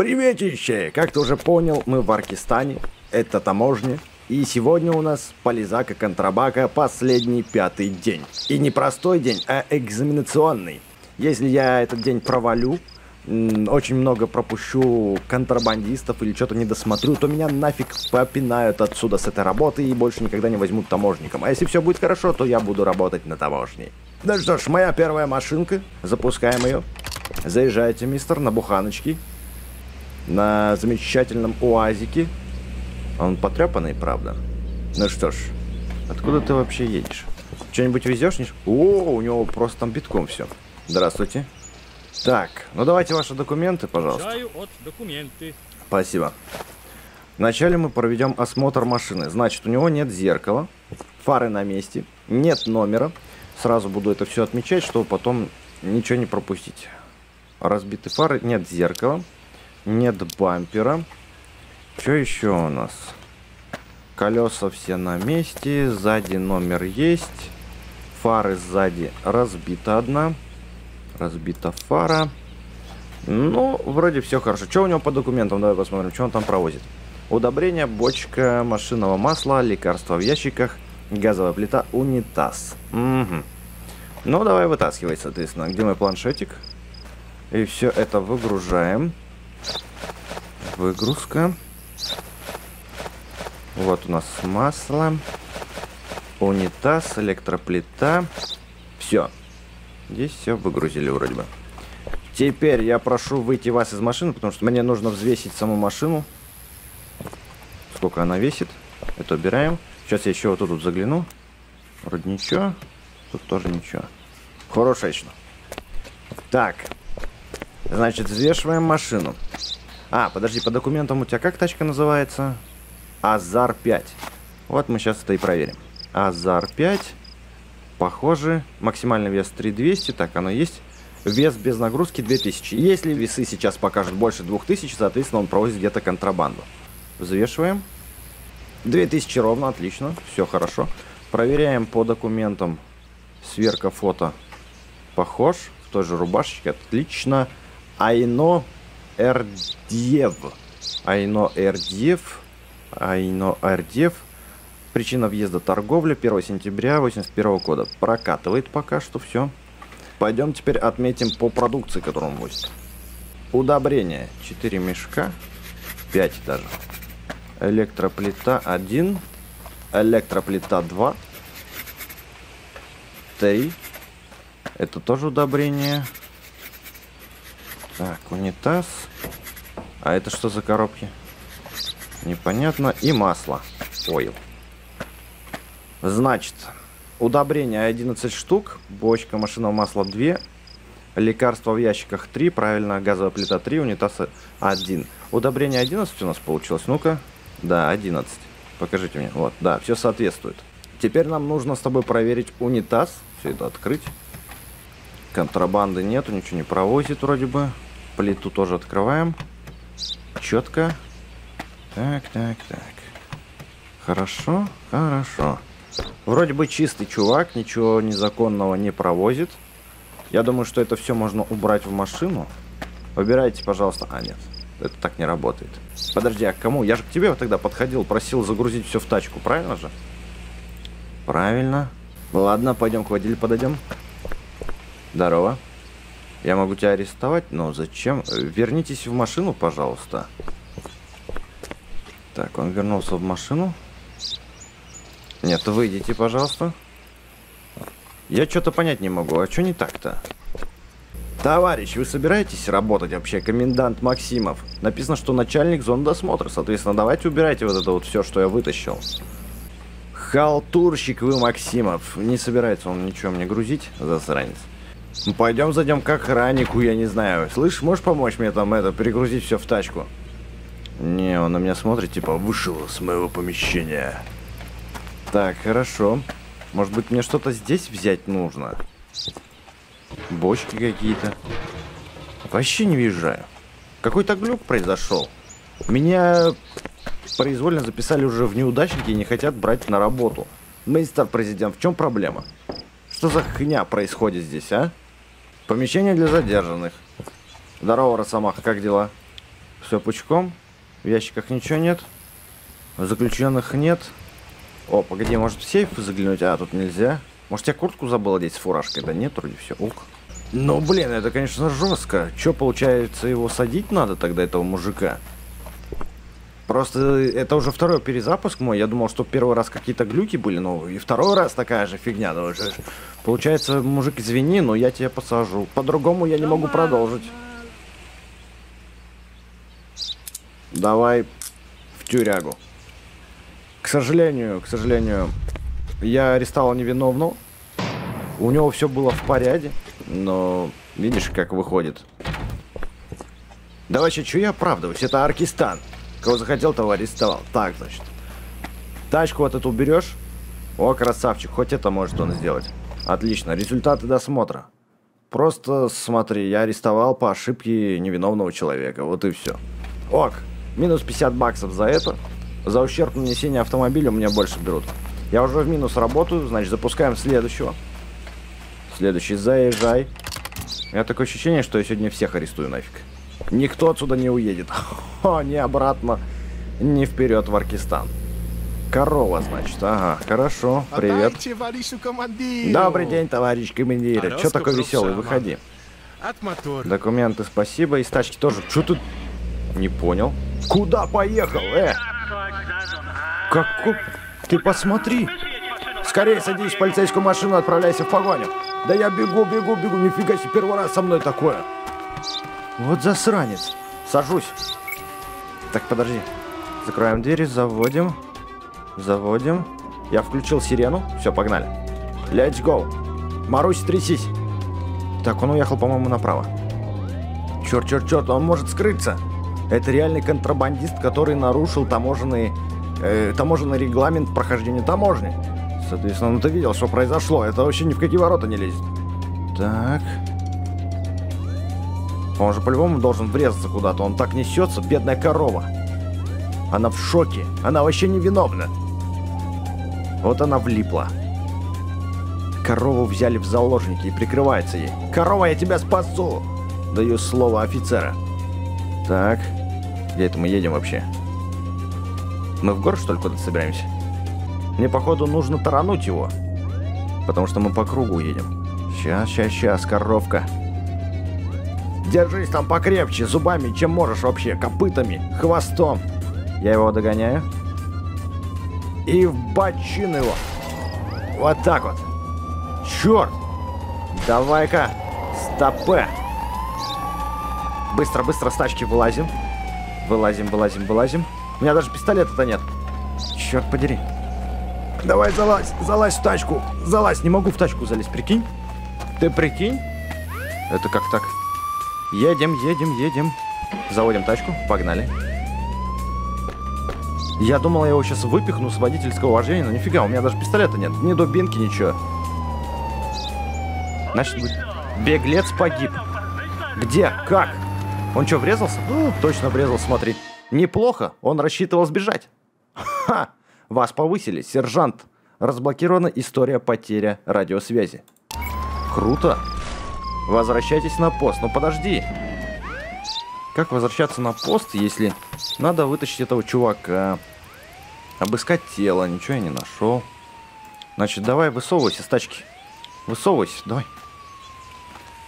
Приветище! Как ты уже понял, мы в Аркистане, это таможня, и сегодня у нас полизака контрабака последний пятый день. И не простой день, а экзаменационный. Если я этот день провалю, очень много пропущу контрабандистов или что-то не досмотрю, то меня нафиг попинают отсюда с этой работы и больше никогда не возьмут таможником. А если все будет хорошо, то я буду работать на таможне. Ну что ж, моя первая машинка, запускаем ее. Заезжайте, мистер, на буханочки. На замечательном уазике. Он потрепанный, правда. Ну что ж, откуда ты вообще едешь? Что-нибудь везешь? О, у него просто там битком все. Здравствуйте. Так, ну давайте ваши документы, пожалуйста. Спасибо. Вначале мы проведем осмотр машины. Значит, у него нет зеркала, фары на месте, нет номера. Сразу буду это все отмечать, чтобы потом ничего не пропустить. Разбиты фары, нет зеркала. Нет бампера. Что еще у нас? Колеса все на месте. Сзади номер есть. Фары сзади разбита одна. Разбита фара. Ну, вроде все хорошо. Что у него по документам? Давай посмотрим, что он там провозит. Удобрение, бочка машинного масла, лекарства в ящиках, газовая плита, унитаз. Угу. Ну, давай вытаскивай, соответственно. Где мой планшетик? И все это выгружаем. Выгрузка. Вот у нас масло, унитаз, электроплита. Все. Здесь все выгрузили вроде бы. Теперь я прошу выйти вас из машины, потому что мне нужно взвесить саму машину. Сколько она весит. Это убираем. Сейчас я еще вот тут загляну. Вроде ничего. Тут тоже ничего. Хорошечно. Так. Значит, взвешиваем машину. А, подожди, по документам у тебя как тачка называется? Азар-5. Вот мы сейчас это и проверим. Азар-5. Похоже. Максимальный вес 3200. Так, оно есть. Вес без нагрузки 2000. Если весы сейчас покажут больше 2000, соответственно, он провозит где-то контрабанду. Взвешиваем. 2000 ровно, отлично. Все хорошо. Проверяем по документам. Сверка фото. Похож. В той же рубашечке. Отлично. Айно Эрдьев. Айно Эрдьев. Айно Эрдьев. Причина въезда торговля 1 сентября 81 года. Прокатывает пока что все. Пойдем теперь отметим по продукции, которую он возит. Удобрение. 4 мешка. 5 даже. Электроплита 1. Электроплита 2. 3. Это тоже удобрение. Так, унитаз. А это что за коробки? Непонятно. И масло. Ойл. Значит, удобрение 11 штук. Бочка машинного масла 2. Лекарства в ящиках 3. Правильно, газовая плита 3. Унитаз 1. Удобрение 11 у нас получилось. Ну-ка. Да, 11. Покажите мне. Вот, да, все соответствует. Теперь нам нужно с тобой проверить унитаз. Все это открыть. Контрабанды нету, ничего не провозит вроде бы. Плиту тоже открываем. Четко. Так, так, так. Хорошо, хорошо. Вроде бы чистый чувак, ничего незаконного не провозит. Я думаю, что это все можно убрать в машину. Выбирайте, пожалуйста. А, нет, это так не работает. Подожди, а к кому? Я же к тебе тогда подходил, просил загрузить все в тачку, правильно же? Правильно. Ладно, пойдем к водителю подойдем. Здорово. Я могу тебя арестовать, но зачем? Вернитесь в машину, пожалуйста. Так, он вернулся в машину. Нет, выйдите, пожалуйста. Я что-то понять не могу. А что не так-то? Товарищ, вы собираетесь работать вообще? Комендант Максимов. Написано, что начальник зоны досмотра. Соответственно, давайте убирайте вот это вот все, что я вытащил. Халтурщик вы, Максимов. Не собирается он ничего мне грузить, засранец. Пойдем зайдем к охраннику, я не знаю. Слышь, можешь помочь мне там это, перегрузить все в тачку? Не, он на меня смотрит, типа, вышел с моего помещения. Так, хорошо. Может быть, мне что-то здесь взять нужно? Бочки какие-то. Вообще не въезжаю. Какой-то глюк произошел. Меня произвольно записали уже в неудачники и не хотят брать на работу. Мистер президент, в чем проблема? Что за хня происходит здесь, а? Помещение для задержанных. Здорово, Росомах, как дела? Все пучком. В ящиках ничего нет. Заключенных нет. О, погоди, может в сейф заглянуть? А, тут нельзя. Может, я куртку забыл одеть с фуражкой? Да нет, вроде все. Ух. Ну, блин, это, конечно, жестко. Че, получается, его садить надо тогда, этого мужика? Просто это уже второй перезапуск мой. Я думал, что первый раз какие-то глюки были, но и второй раз такая же фигня. Ну, уже. Получается, мужик, извини, но я тебя посажу. По-другому я не могу продолжить. Давай в тюрягу. К сожалению, я арестовал невиновного. У него все было в порядке, но видишь, как выходит. Да вообще, чё я оправдываюсь? Это Аркистан. Кого захотел, того арестовал. Так, значит. Тачку вот эту уберешь. О, красавчик, хоть это может он сделать. Отлично, результаты досмотра. Просто смотри, я арестовал по ошибке невиновного человека. Вот и все. Ок, минус 50 баксов за это. За ущерб нанесения автомобиля у меня больше берут. Я уже в минус работаю, значит, запускаем следующего. Следующий, заезжай. У меня такое ощущение, что я сегодня всех арестую нафиг. Никто отсюда не уедет. О, ни обратно, ни вперед в Аркистан. Корова, значит. Ага, хорошо, привет. Добрый день, товарищ командир. Че такой веселый, выходи. Документы, спасибо. Из тачки тоже. Че тут? Не понял. Куда поехал, Какой... Ты посмотри. Скорее садись в полицейскую машину, отправляйся в погоню. Да я бегу. Нифига себе, первый раз со мной такое. Вот засранец. Сажусь. Так, подожди. Закрываем двери, заводим. Я включил сирену. Все, погнали. Let's go. Марусь, трясись. Так, он уехал, по-моему, направо. Черт, он может скрыться. Это реальный контрабандист, который нарушил таможенный регламент прохождения таможни. Соответственно, ну ты видел, что произошло. Это вообще ни в какие ворота не лезет. Так. Он же по-любому должен врезаться куда-то. Он так несется, бедная корова. Она в шоке. Она вообще невиновна. Вот она влипла. Корову взяли в заложники и прикрывается ей. Корова, я тебя спасу! Даю слово офицера. Так. Где это мы едем вообще? Мы в город, что ли, куда-то собираемся? Мне, походу, нужно тарануть его. Потому что мы по кругу едем. Сейчас, коровка. Держись там покрепче, зубами, чем можешь вообще, копытами, хвостом. Я его догоняю. И в бачин его. Вот так вот. Черт. Давай-ка. Стопэ. Быстро с тачки вылазим. Вылазим. У меня даже пистолета-то нет. Черт подери. Давай залазь в тачку. Залазь, не могу в тачку залезть, прикинь. Ты прикинь? Это как так? Едем. Заводим тачку, погнали. Я думал, я его сейчас выпихну с водительского вождения, но нифига, у меня даже пистолета нет. Ни дубинки, ничего. Значит, беглец погиб. Где? Как? Он что, врезался? Ну, точно врезался, смотри. Неплохо, он рассчитывал сбежать. Ха! Вас повысили, сержант. Разблокирована история потери радиосвязи. Круто. Возвращайтесь на пост. Ну подожди. Как возвращаться на пост, если надо вытащить этого чувака? Обыскать тело. Ничего я не нашел. Значит, давай высовывайся с тачки. Высовывайся, давай.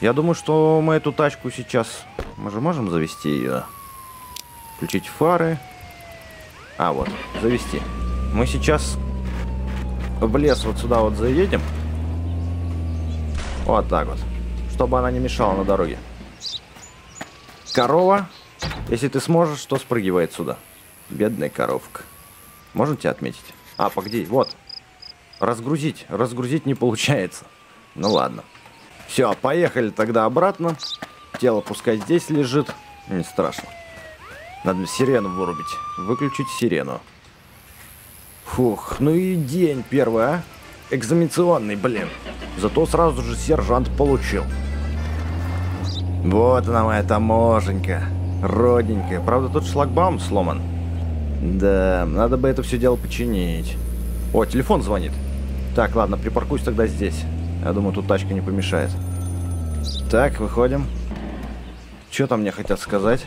Я думаю, что мы эту тачку сейчас... Мы же можем завести ее? Включить фары. А, вот. Завести. Мы сейчас в лес вот сюда вот заедем. Вот так вот. Чтобы она не мешала на дороге. Корова, если ты сможешь, то спрыгивает сюда. Бедная коровка. Можно тебя отметить? А, погоди, вот. Разгрузить не получается. Ну ладно. Все, поехали тогда обратно. Тело пускай здесь лежит. Не страшно. Надо сирену вырубить. Выключить сирену. Фух, ну и день первый, а? Экзаменационный, блин. Зато сразу же сержант получил. Вот она моя таможенька. Родненькая. Правда, тут шлагбаум сломан. Да, надо бы это все дело починить. О, телефон звонит. Так, ладно, припаркуюсь тогда здесь. Я думаю, тут тачка не помешает. Так, выходим. Что там мне хотят сказать?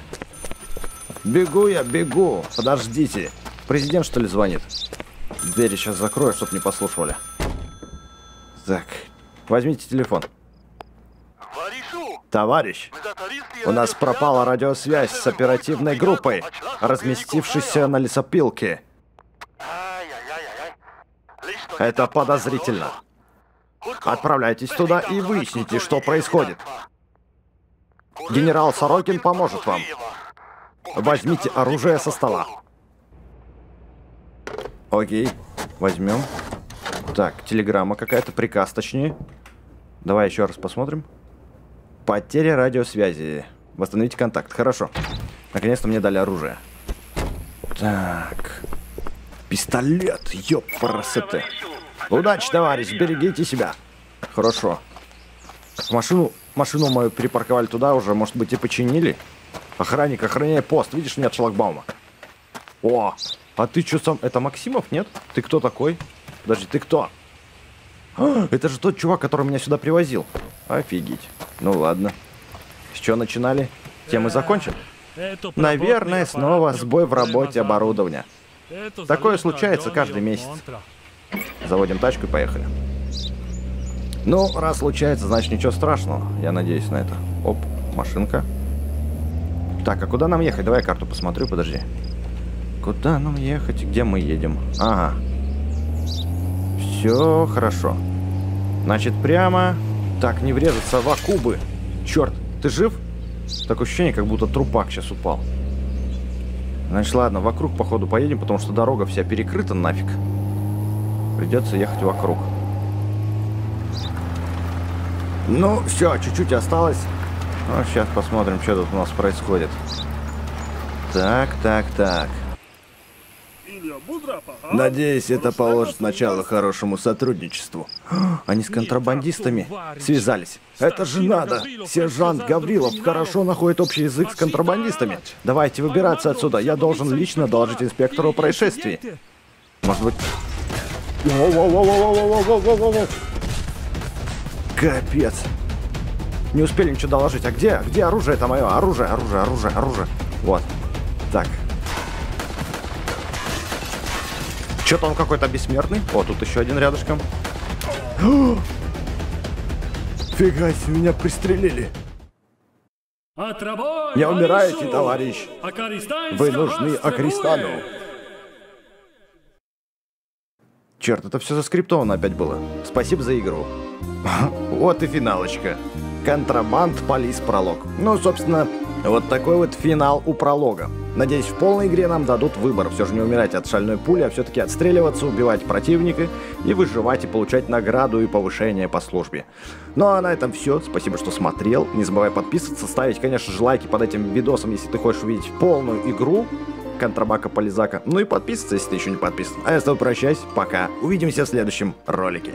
Бегу я, бегу. Подождите. Президент, что ли, звонит? Дверь сейчас закрою, чтоб не послушали. Так, возьмите телефон. Товарищ, у нас пропала радиосвязь с оперативной группой, разместившейся на лесопилке. Это подозрительно. Отправляйтесь туда и выясните, что происходит. Генерал Сорокин поможет вам. Возьмите оружие со стола. Окей, возьмем. Так, телеграмма какая-то, приказ точнее. Давай еще раз посмотрим. Потеря радиосвязи. Восстановите контакт. Хорошо. Наконец-то мне дали оружие. Так. Пистолет. Ёпарасоте. Удачи, товарищ. Берегите себя. Хорошо. Машину мою перепарковали туда уже. Может быть, и починили? Охранник, охраняй пост. Видишь, нет шлагбаума. О, а ты что сам... Это Максимов, нет? Ты кто такой? Подожди, ты кто? А, это же тот чувак, который меня сюда привозил. Офигеть. Ну ладно. С чего начинали? Тем и закончим. Наверное, снова сбой в работе оборудования. Такое случается каждый месяц. Заводим тачку и поехали. Ну, раз случается, значит ничего страшного. Я надеюсь на это. Оп, машинка. Так, а куда нам ехать? Давай я карту посмотрю, подожди. Куда нам ехать? Где мы едем? Ага. Все хорошо. Значит, прямо... Так, не врезаться в акубы. Черт, ты жив? Такое ощущение, как будто трупак сейчас упал. Значит, ладно, вокруг, походу, поедем, потому что дорога вся перекрыта нафиг. Придется ехать вокруг. Ну, все, чуть-чуть осталось. Ну, сейчас посмотрим, что тут у нас происходит. Так, так, так. Надеюсь, это положит начало хорошему сотрудничеству. Они с контрабандистами связались. Это же надо! Сержант Гаврилов хорошо находит общий язык с контрабандистами. Давайте выбираться отсюда. Я должен лично доложить инспектору о происшествии. Может быть... Капец. Не успели ничего доложить. А где? Где оружие? Это мое оружие, оружие, оружие, оружие. Вот. Так. Что-то он какой-то бессмертный. О, тут еще один рядышком. Фига себе, меня пристрелили. Не умирайте, товарищ. Вы нужны Аркистану. Черт, это все заскриптовано опять было. Спасибо за игру. Вот и финалочка. Contraband Police Prologue. Ну, собственно, вот такой вот финал у пролога. Надеюсь, в полной игре нам дадут выбор. Все же не умирать от шальной пули, а все-таки отстреливаться, убивать противника и выживать, и получать награду и повышение по службе. Ну а на этом все. Спасибо, что смотрел. Не забывай подписываться, ставить, конечно же, лайки под этим видосом, если ты хочешь увидеть полную игру Контрабака-Полизака. Ну и подписываться, если ты еще не подписан. А я с тобой прощаюсь. Пока. Увидимся в следующем ролике.